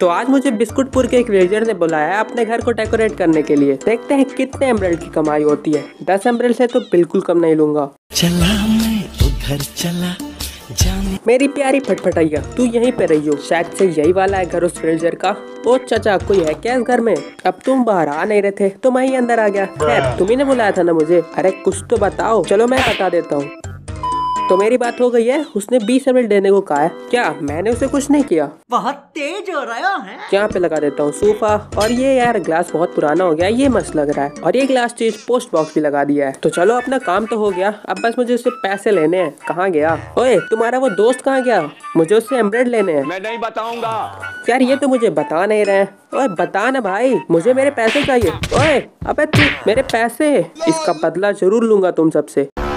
तो आज मुझे बिस्कुटपुर के एक विलेजर ने बुलाया है अपने घर को डेकोरेट करने के लिए। देखते हैं कितने एमराल्ड की कमाई होती है। 10 एमराल्ड से तो बिल्कुल कम नहीं लूंगा। चला मैं उधर चला जाने। मेरी प्यारी फटफटाइया, तू यहीं पे रहियो। शायद से यही वाला है घर उस विलेजर का। ओ चाचा, कोई है क्या इस घर में? अब तुम बाहर आ नहीं रहे थे तो मैं ही अंदर आ गया। खैर, तुम ही ने बुलाया था ना मुझे। अरे कुछ तो बताओ। चलो मैं बता देता हूँ। तो मेरी बात हो गई है, उसने 20 एमराल्ड देने को कहा है। क्या मैंने उसे कुछ नहीं किया? बहुत तेज हो रहा है। यहाँ पे लगा देता हूँ सोफा। और ये यार ग्लास बहुत पुराना हो गया, ये मस्त लग रहा है। और ये ग्लास चीज पोस्ट बॉक्स भी लगा दिया है। तो चलो अपना काम तो हो गया, अब बस मुझे उससे पैसे लेने हैं। कहाँ गया? ओए तुम्हारा वो दोस्त कहाँ गया? मुझे उससे एमराल्ड लेने हैं। मैं नहीं बताऊंगा यार, ये तो मुझे बता नहीं रहे। ओए बता ना भाई, मुझे मेरे पैसे चाहिए। ओए अबे तू, मेरे पैसे, इसका बदला जरूर लूंगा तुम सबसे।